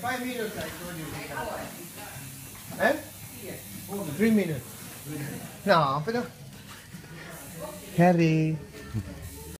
5 minutes, I told you. Eh? Yes. 3 minutes. No, Harry.